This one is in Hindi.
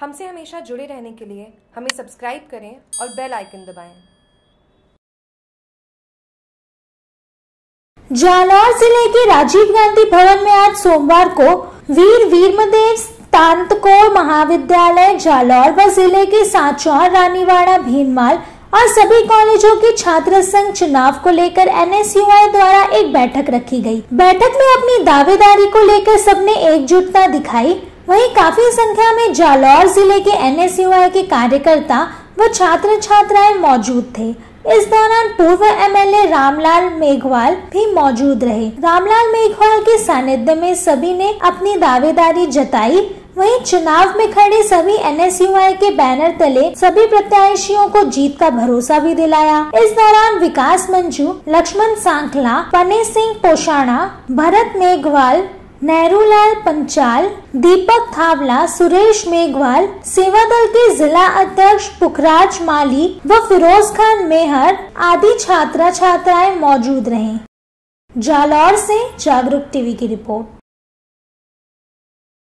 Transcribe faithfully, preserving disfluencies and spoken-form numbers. हमसे हमेशा जुड़े रहने के लिए हमें सब्सक्राइब करें और बेल आइकन दबाएं। जालौर जिले के राजीव गांधी भवन में आज सोमवार को वीर वीरमदेव स्नातकोत्तर महाविद्यालय जालौर व जिले के सांचौर, रानीवाड़ा, भीनमाल और सभी कॉलेजों के छात्र संघ चुनाव को लेकर एन एस यू आई द्वारा एक बैठक रखी गई। बैठक में अपनी दावेदारी को लेकर सबने एकजुटता दिखाई। वहीं काफी संख्या में जालौर जिले के एन एस यू आई के कार्यकर्ता व छात्र छात्राएं मौजूद थे। इस दौरान पूर्व M L A Ramlal Meghwal भी मौजूद रहे। रामलाल मेघवाल के सानिध्य में सभी ने अपनी दावेदारी जताई। वहीं चुनाव में खड़े सभी एन एस यू आई के बैनर तले सभी प्रत्याशियों को जीत का भरोसा भी दिलाया। इस दौरान विकास मंजू, लक्ष्मण सांखला, पने सिंह, पोषणा भरत मेघवाल, नेहरूलाल, पंचाल दीपक, थावला सुरेश मेघवाल, सेवा दल के जिला अध्यक्ष पुखराज माली व फिरोज खान मेहर आदि छात्र छात्राएं मौजूद रहे। जालौर से जागरूक टीवी की रिपोर्ट।